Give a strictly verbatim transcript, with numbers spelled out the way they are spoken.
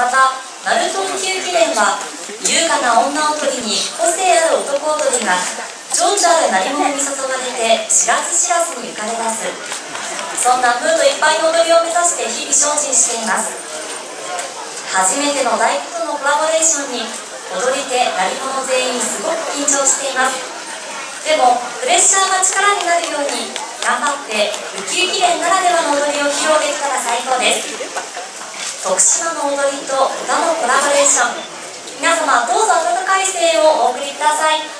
また鳴門気球記念は優雅な女踊りに個性ある男踊りが情緒ある鳴門に注がれて知らず知らずに浮かれ出す、そんなムードいっぱいの踊りを目指して日々精進しています。初めての大工とのコラボレーションに踊り手鳴門の全員すごく緊張しています。でもプレッシャーが力になるように頑張ってウキウキ連ならではの踊りを披露できたら最高です。徳島の踊りと歌のコラボレーション、皆様どうぞ温かい声援をお送りください。